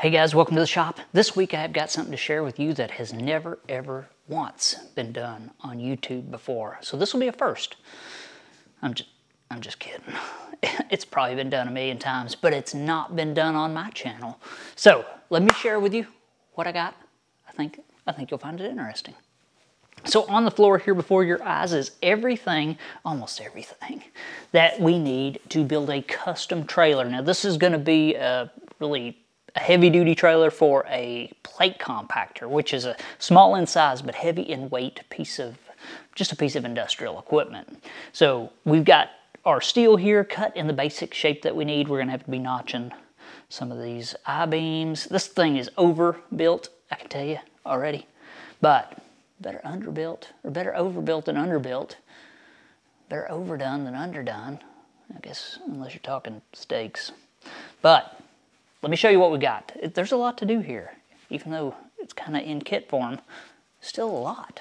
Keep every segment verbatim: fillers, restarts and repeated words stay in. Hey guys, welcome to the shop. This week I've got something to share with you that has never ever once been done on YouTube before. So this will be a first. I'm just, I'm just kidding. It's probably been done a million times, but it's not been done on my channel. So let me share with you what I got. I think, I think you'll find it interesting. So on the floor here before your eyes is everything, almost everything, that we need to build a custom trailer. Now this is gonna be a really a heavy duty trailer for a plate compactor, which is a small in size but heavy in weight piece of, just a piece of industrial equipment. So we've got our steel here cut in the basic shape that we need. We're gonna have to be notching some of these I-beams. This thing is overbuilt, I can tell you already, but better underbuilt, or better overbuilt than underbuilt. Better overdone than underdone, I guess, unless you're talking steaks. But let me show you what we got. It, there's a lot to do here, even though it's kind of in kit form, still a lot.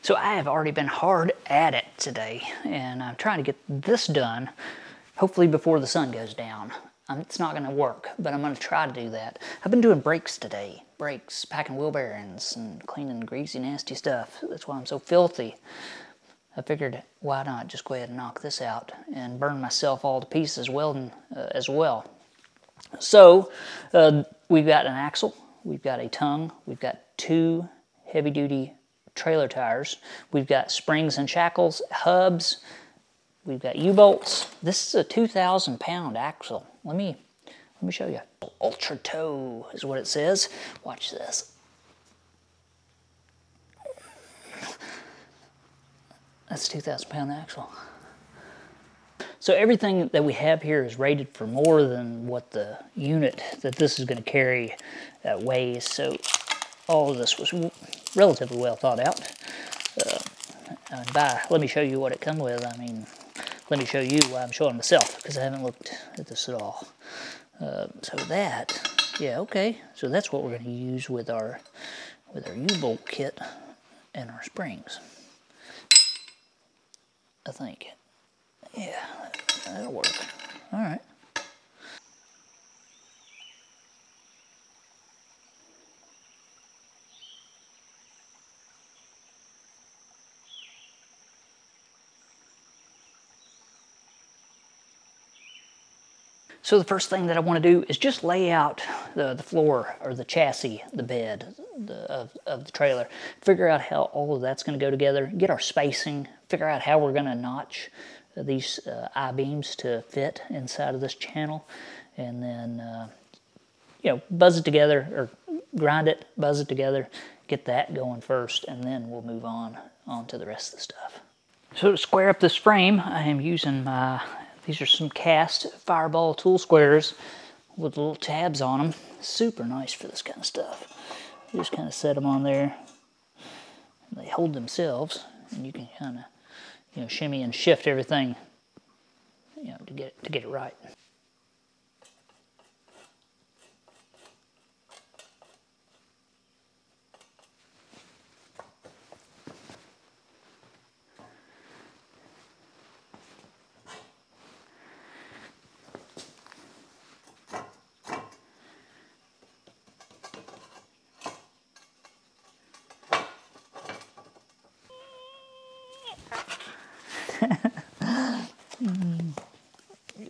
So I have already been hard at it today, and I'm trying to get this done, hopefully before the sun goes down. Um, it's not gonna work, but I'm gonna try to do that. I've been doing brakes today. Brakes, packing wheel bearings, and cleaning greasy, nasty stuff. That's why I'm so filthy. I figured, why not just go ahead and knock this out and burn myself all to pieces welding uh, as well. So uh, we've got an axle, we've got a tongue, we've got two heavy-duty trailer tires, we've got springs and shackles, hubs, we've got U-bolts. This is a two thousand pound axle. Let me let me show you. Ultra-Tow is what it says. Watch this. That's two thousand pound axle. So everything that we have here is rated for more than what the unit that this is going to carry uh, weighs. So all of this was relatively well thought out. Uh, and by let me show you what it comes with, I mean, let me show you why I'm showing myself, because I haven't looked at this at all. Uh, so that, yeah, okay. So that's what we're going to use with our with our U-bolt kit and our springs, I think. Yeah, that'll work. All right. So the first thing that I want to do is just lay out the, the floor, or the chassis, the bed the, of, of the trailer. Figure out how all of that's going to go together. Get our spacing. Figure out how we're going to notch these uh, I-beams to fit inside of this channel, and then uh, you know, buzz it together, or grind it, buzz it together, get that going first, and then we'll move on on to the rest of the stuff. So to square up this frame, I am using my, these are some cast fireball tool squares with little tabs on them. Super nice for this kind of stuff. You just kind of set them on there, and they hold themselves, and you can kind of, you know, shimmy and shift everything, you know, to get it, to get it right.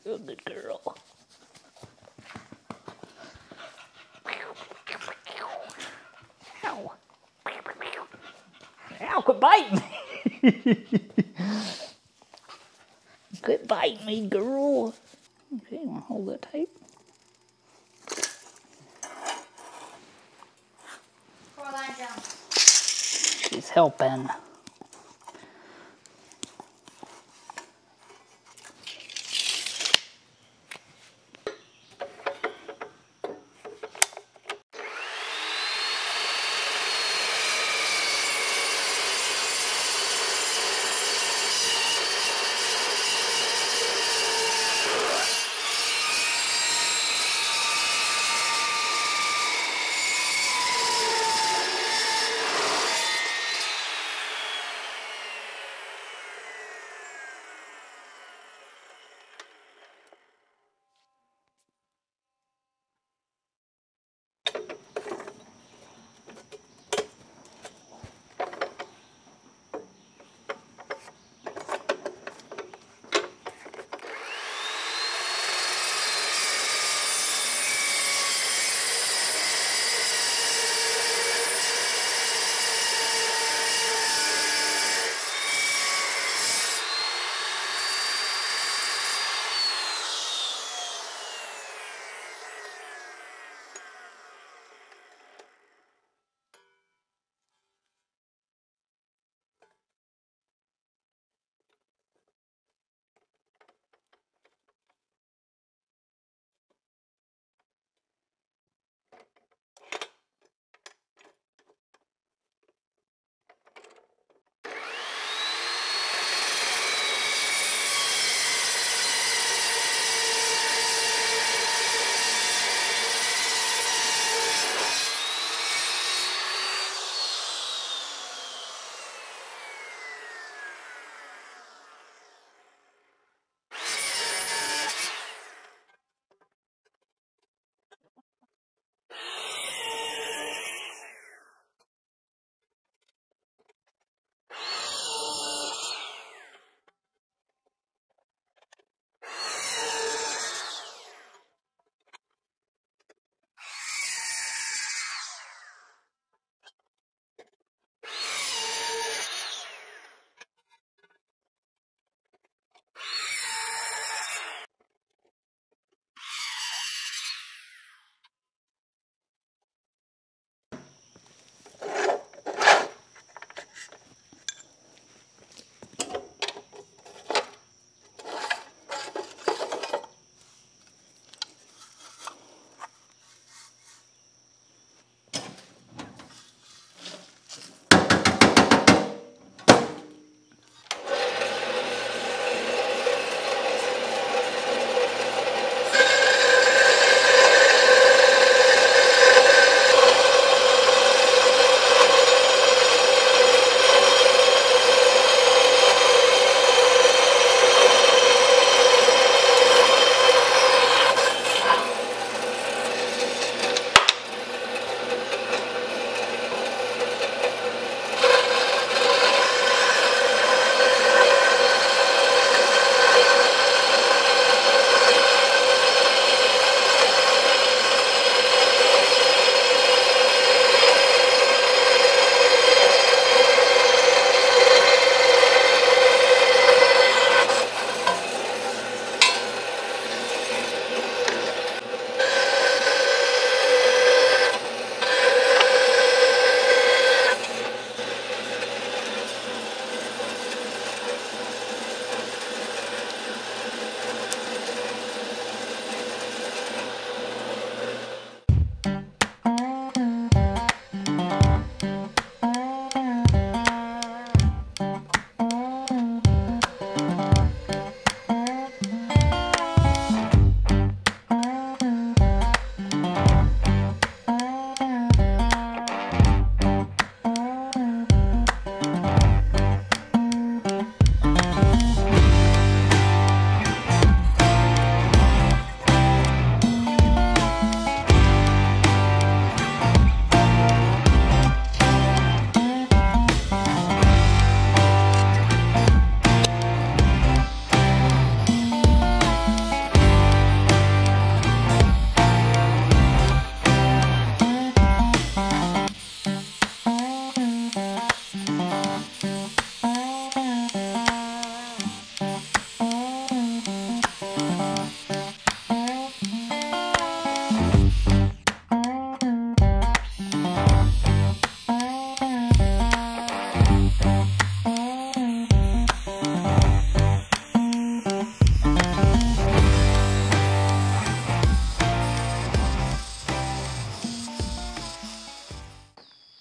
You're a good girl. Ow. Ow, quit biting me. Quit biting me, girl. Okay, you wanna hold that tight? Pour that down. She's helping.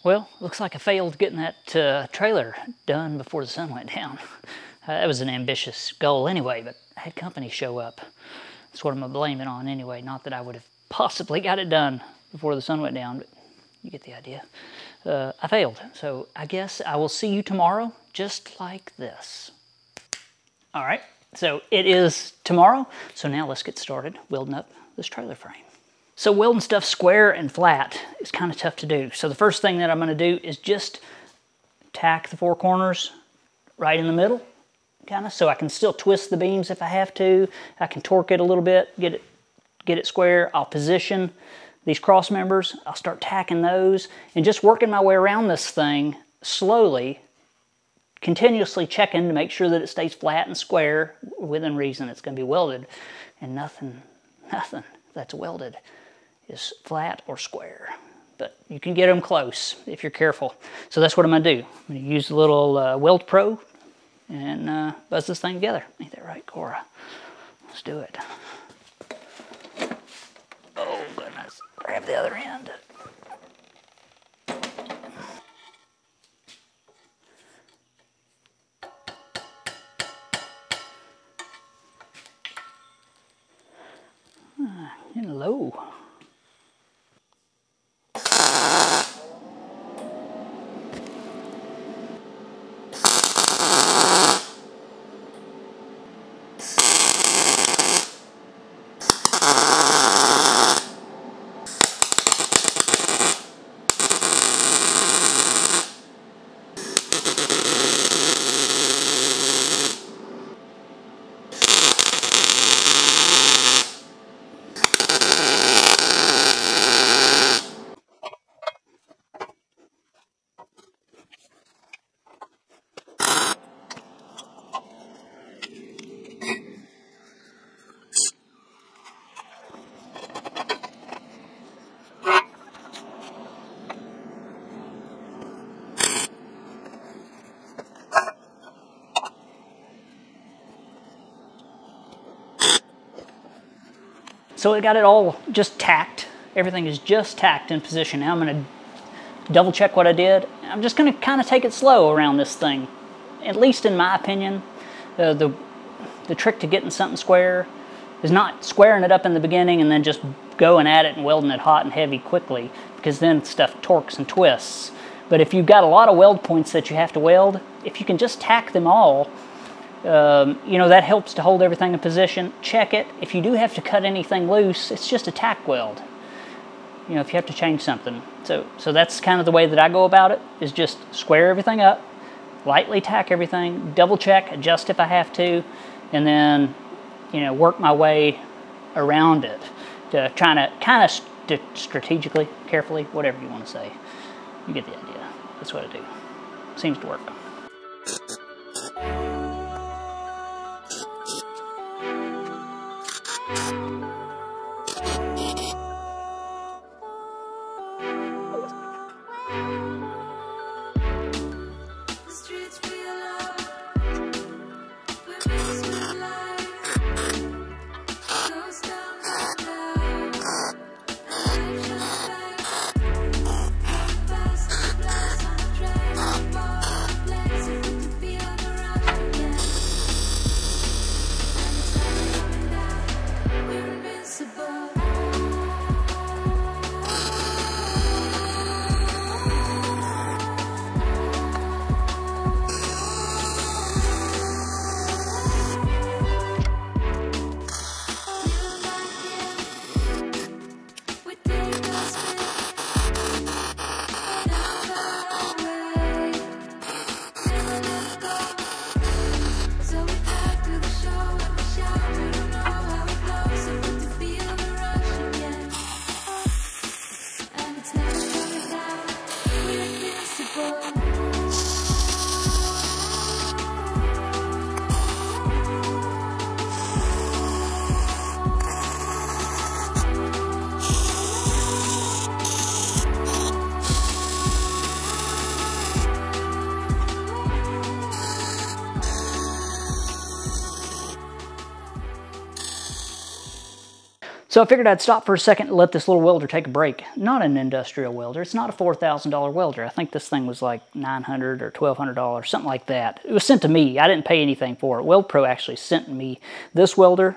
Well, looks like I failed getting that uh, trailer done before the sun went down. Uh, that was an ambitious goal anyway, but I had company show up. That's what I'm blaming on anyway. Not that I would have possibly got it done before the sun went down, but you get the idea. Uh, I failed, so I guess I will see you tomorrow just like this. All right, so it is tomorrow, so now let's get started welding up this trailer frame. So welding stuff square and flat is kind of tough to do. So the first thing that I'm going to do is just tack the four corners right in the middle, kind of, so I can still twist the beams if I have to. I can torque it a little bit, get it, get it square. I'll position these cross members. I'll start tacking those and just working my way around this thing slowly, continuously checking to make sure that it stays flat and square within reason. It's going to be welded, and nothing, nothing that's welded is flat or square, but you can get them close if you're careful. So that's what I'm gonna do. I'm gonna use the little uh, WeldPro and uh, buzz this thing together. Ain't that right, Cora? Let's do it. Oh goodness, grab the other end. Getting low. So I got it all just tacked. Everything is just tacked in position. Now I'm gonna double check what I did. I'm just gonna kind of take it slow around this thing. At least in my opinion, uh, the, the trick to getting something square is not squaring it up in the beginning and then just going at it and welding it hot and heavy quickly, because then stuff torques and twists. But if you've got a lot of weld points that you have to weld, if you can just tack them all, Um, you know, that helps to hold everything in position. Check it. If you do have to cut anything loose, it's just a tack weld, you know, if you have to change something. So, so that's kind of the way that I go about it, is just square everything up, lightly tack everything, double check, adjust if I have to, and then, you know, work my way around it, to trying to kind of st strategically, carefully, whatever you want to say. You get the idea. That's what I do. Seems to work. So I figured I'd stop for a second and let this little welder take a break. Not an industrial welder. It's not a four thousand dollar welder. I think this thing was like nine hundred dollars or twelve hundred dollars, something like that. It was sent to me. I didn't pay anything for it. WeldPro actually sent me this welder,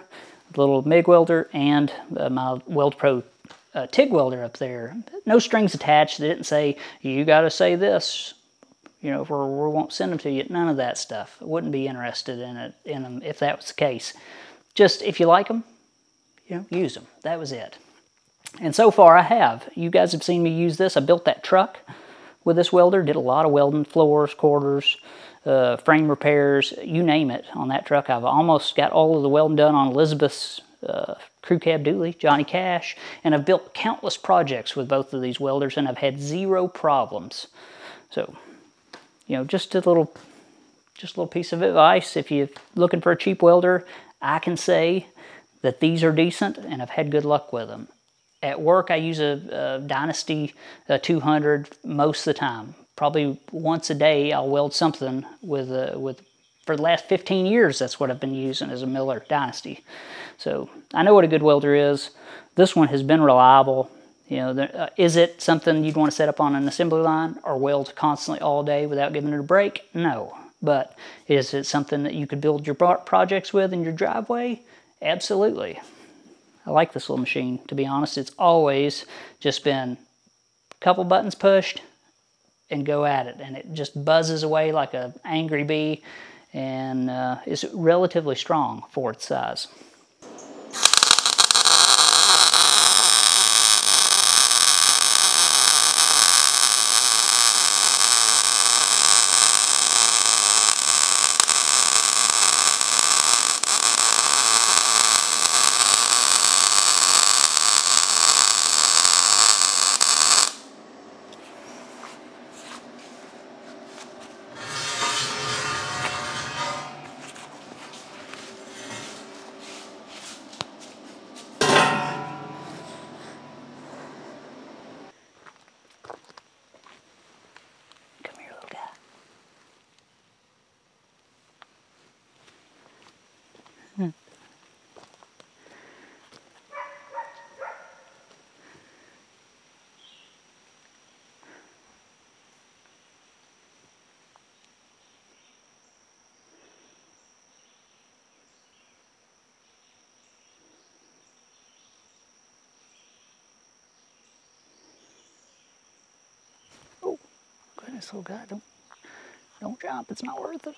the little MIG welder, and uh, my WeldPro uh, TIG welder up there. No strings attached. They didn't say, you got to say this, you know, or we won't send them to you. None of that stuff. I wouldn't be interested in, it, in them if that was the case. Just if you like them, you know, use them. That was it. And so far I have. You guys have seen me use this. I built that truck with this welder. Did a lot of welding, floors, quarters, uh, frame repairs, you name it on that truck. I've almost got all of the welding done on Elizabeth's uh, crew cab dually, Johnny Cash. And I've built countless projects with both of these welders and I've had zero problems. So, you know, just a little, just a little piece of advice. If you're looking for a cheap welder, I can say that these are decent, and I've had good luck with them. At work, I use a, a Dynasty a two hundred most of the time. Probably once a day, I'll weld something with a, with. For the last fifteen years, that's what I've been using as a Miller Dynasty. So I know what a good welder is. This one has been reliable. You know, there, uh, is it something you'd want to set up on an assembly line or weld constantly all day without giving it a break? No. But is it something that you could build your projects with in your driveway? Absolutely. I like this little machine, to be honest. It's always just been a couple buttons pushed and go at it, and it just buzzes away like an angry bee, and uh, is relatively strong for its size. Oh God, don't, don't jump, it's not worth it.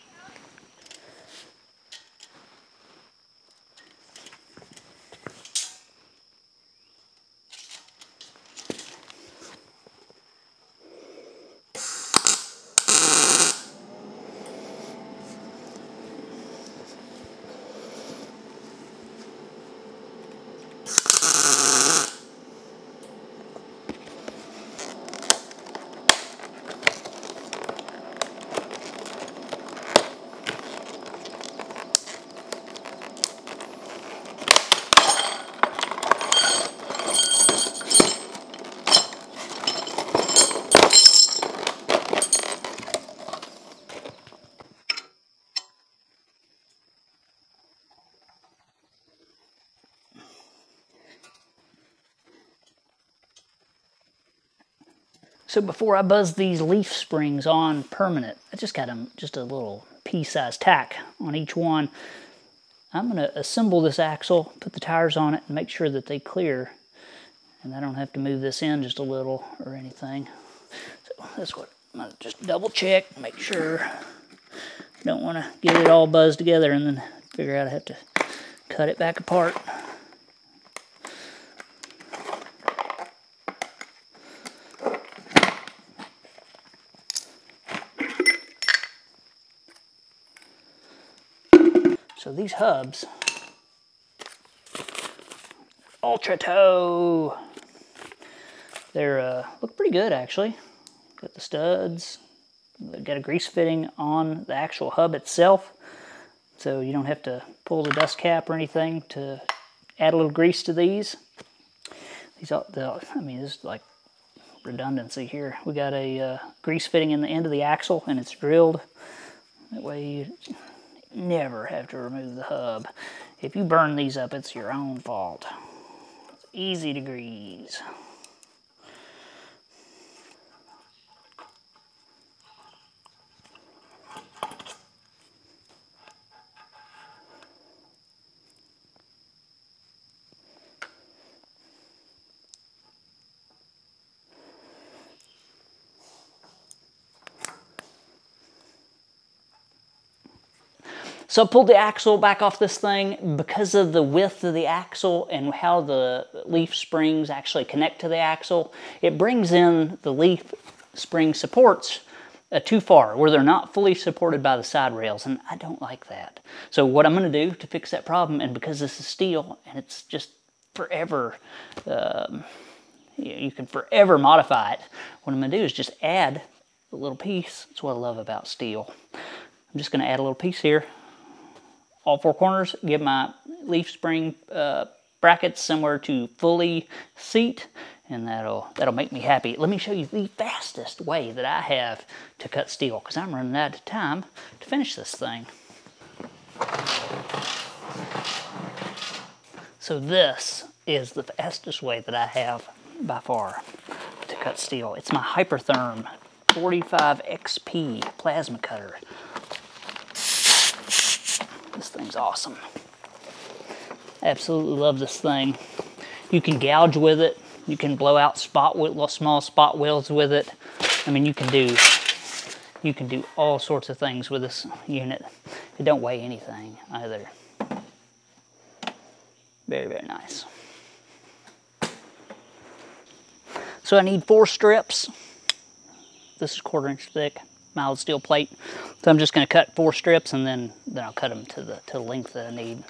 So before I buzz these leaf springs on permanent, I just got them just a little pea-sized tack on each one. I'm gonna assemble this axle, put the tires on it, and make sure that they clear, and I don't have to move this in just a little or anything. So that's what I'm gonna just double check, make sure. I don't want to get it all buzzed together and then figure out I have to cut it back apart. So these hubs, Ultra-Tow, they're uh, look pretty good actually. Got the studs, they've got a grease fitting on the actual hub itself, so you don't have to pull the dust cap or anything to add a little grease to these. These are the, I mean, this is like redundancy here. We got a uh, grease fitting in the end of the axle, and it's drilled that way. You never have to remove the hub. If you burn these up, it's your own fault. easy to grease. So I pulled the axle back off this thing because of the width of the axle and how the leaf springs actually connect to the axle. It brings in the leaf spring supports uh, too far where they're not fully supported by the side rails, and I don't like that. So what I'm going to do to fix that problem, and because this is steel and it's just forever, um, you can forever modify it, what I'm going to do is just add a little piece. That's what I love about steel. I'm just going to add a little piece here. All four corners, give my leaf spring uh, brackets somewhere to fully seat, and that'll that'll make me happy. Let me show you the fastest way that I have to cut steel, because I'm running out of time to finish this thing. So this is the fastest way that I have by far to cut steel. It's my Hypertherm forty-five X P plasma cutter. This thing's awesome. Absolutely love this thing. You can gouge with it. You can blow out spot little small spot welds with it. I mean, you can do you can do all sorts of things with this unit. It don't weigh anything either. Very, very nice. So I need four strips. This is quarter inch thick. Mild steel plate. So I'm just going to cut four strips, and then then I'll cut them to the to the length that I need.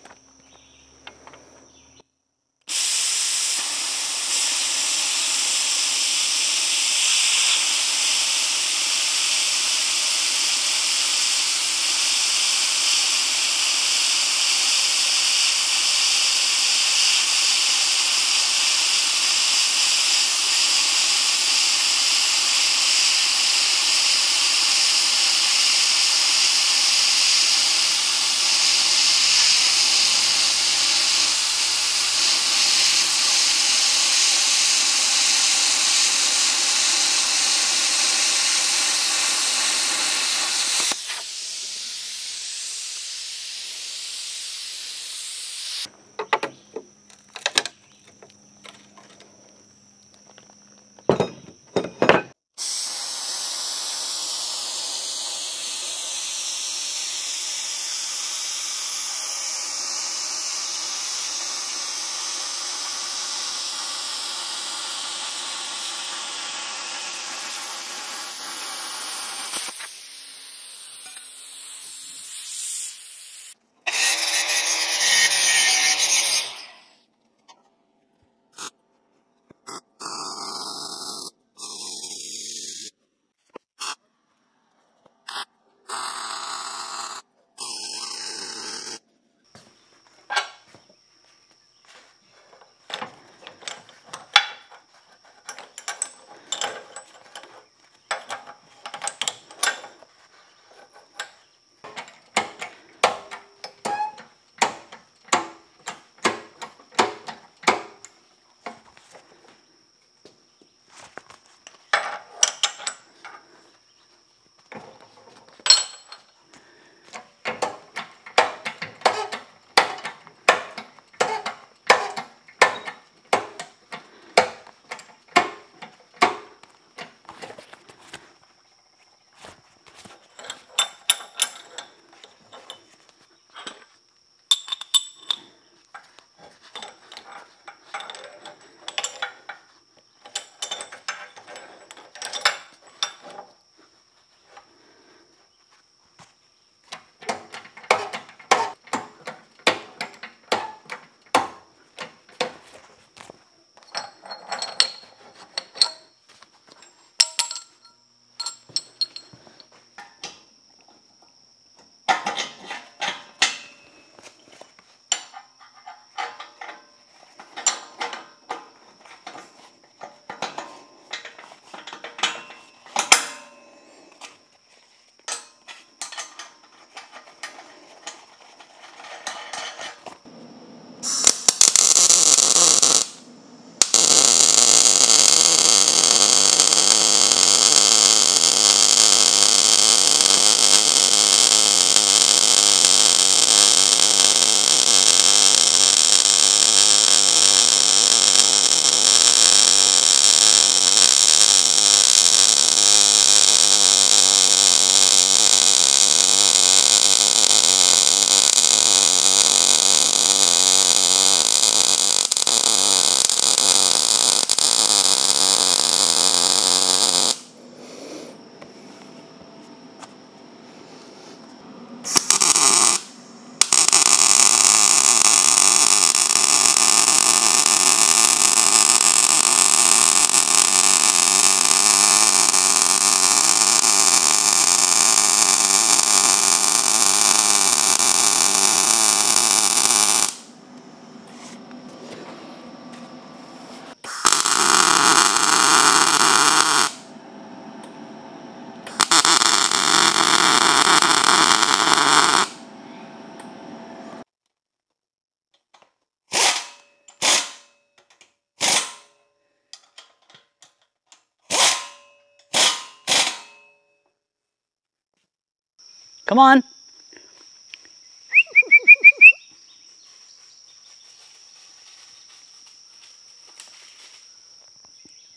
Come on.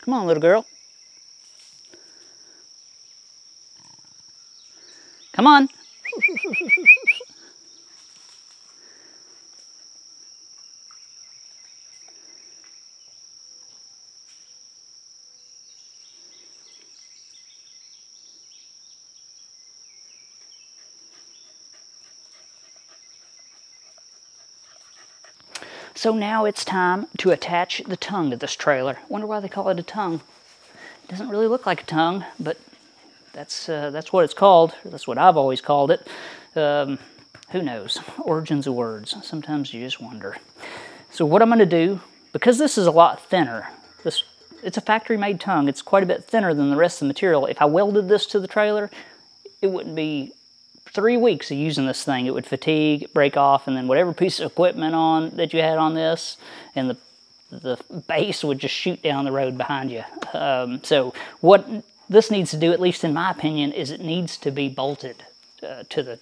Come on, little girl. Come on. So now it's time to attach the tongue to this trailer. Wonder why they call it a tongue. It doesn't really look like a tongue, but that's uh, that's what it's called. That's what I've always called it. Um, who knows? Origins of words. Sometimes you just wonder. So what I'm going to do, because this is a lot thinner, this it's a factory-made tongue. It's quite a bit thinner than the rest of the material. If I welded this to the trailer, it wouldn't be three weeks of using this thing. It would fatigue, break off, and then whatever piece of equipment on that you had on this, and the the base would just shoot down the road behind you. Um, so what this needs to do, at least in my opinion, is it needs to be bolted uh, to the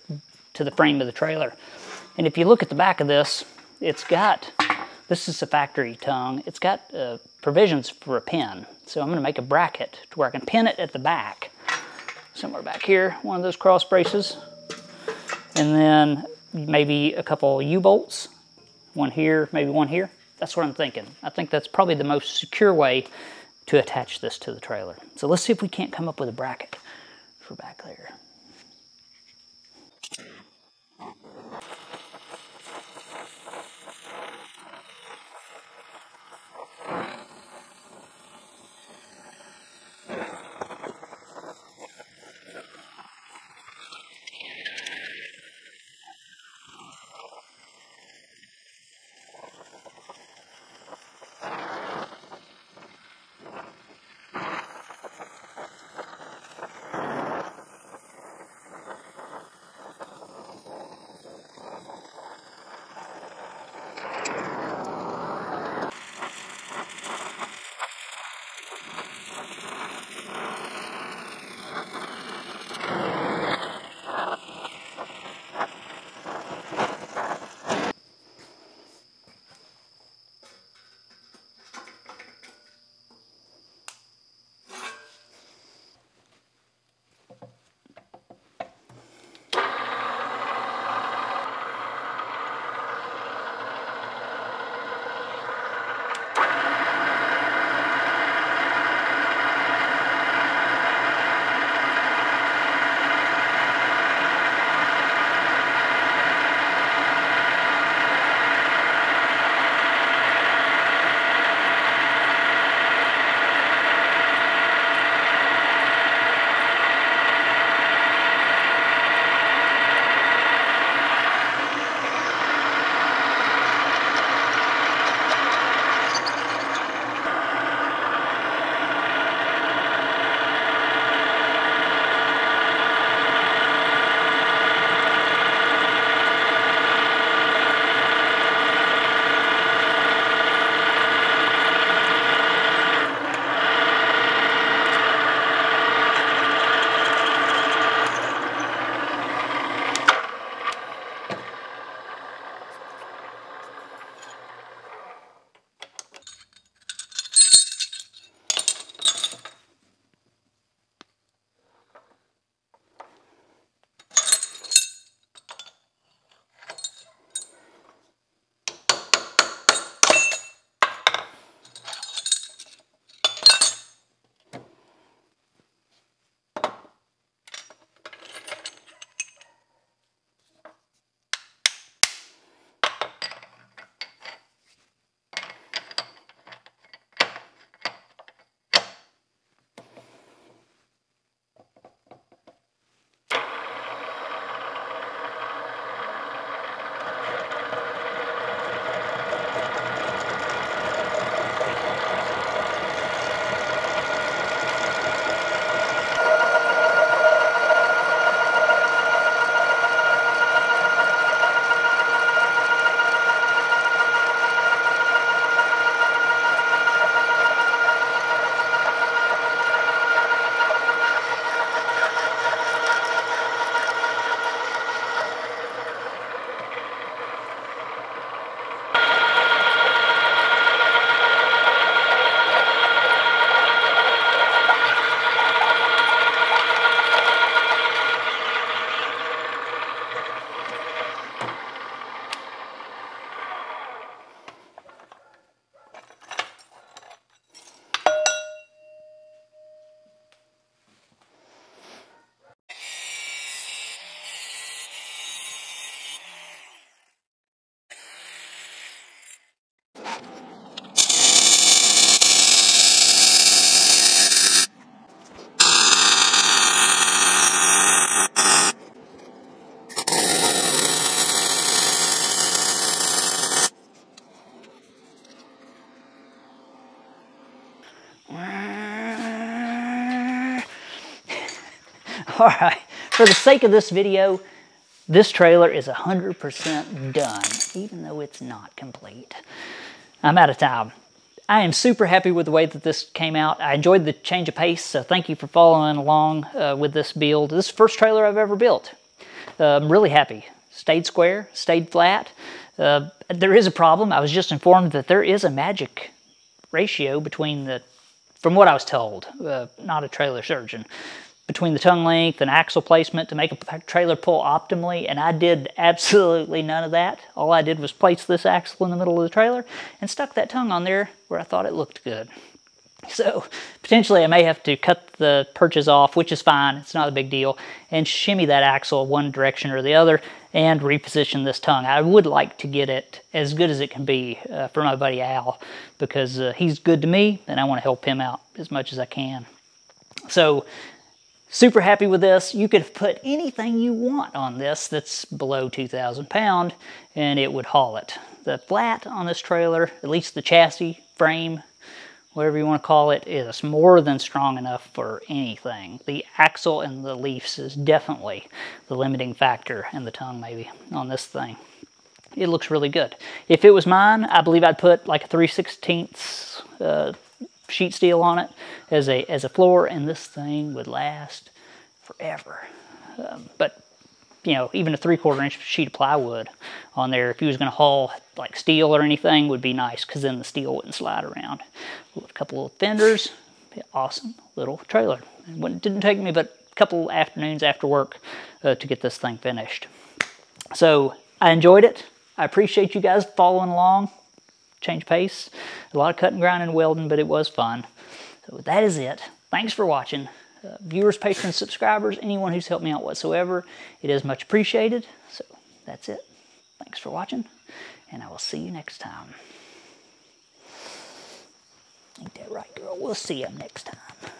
to the frame of the trailer. And if you look at the back of this, it's got, this is a factory tongue, it's got uh, provisions for a pin. So I'm going to make a bracket to where I can pin it at the back, somewhere back here, one of those cross braces. And then maybe a couple U-bolts, one here, maybe one here. That's what I'm thinking. I think that's probably the most secure way to attach this to the trailer. So let's see if we can't come up with a bracket for back there. All right, for the sake of this video, this trailer is one hundred percent done, even though it's not complete. I'm out of time. I am super happy with the way that this came out. I enjoyed the change of pace, so thank you for following along uh, with this build. This is the first trailer I've ever built. Uh, I'm really happy. Stayed square, stayed flat. Uh, there is a problem. I was just informed that there is a magic ratio between the, from what I was told, uh, not a trailer surgeon, between the tongue length and axle placement to make a trailer pull optimally, and I did absolutely none of that. All I did was place this axle in the middle of the trailer and stuck that tongue on there where I thought it looked good. So potentially I may have to cut the perches off, which is fine, it's not a big deal, and shimmy that axle one direction or the other and reposition this tongue. I would like to get it as good as it can be uh, for my buddy Al, because uh, he's good to me and I want to help him out as much as I can. So super happy with this. You could put anything you want on this that's below two thousand pound and it would haul it. The flat on this trailer, at least the chassis, frame, whatever you want to call it, is more than strong enough for anything. The axle and the leaves is definitely the limiting factor, and the tongue maybe, on this thing. It looks really good. If it was mine, I believe I'd put like a three sixteenths uh, sheet steel on it as a as a floor, and this thing would last forever. Um, but you know, even a three quarter inch sheet of plywood on there, if you was going to haul like steel or anything, would be nice, because then the steel wouldn't slide around. A couple little fenders, awesome little trailer. It didn't take me but a couple afternoons after work uh, to get this thing finished. So I enjoyed it. I appreciate you guys following along. Change pace, a lot of cut and grind and welding, but it was fun. So that is it. Thanks for watching. Uh, viewers, patrons, subscribers, anyone who's helped me out whatsoever, it is much appreciated. So that's it. Thanks for watching, and I will see you next time. Ain't that right, girl? We'll see you next time.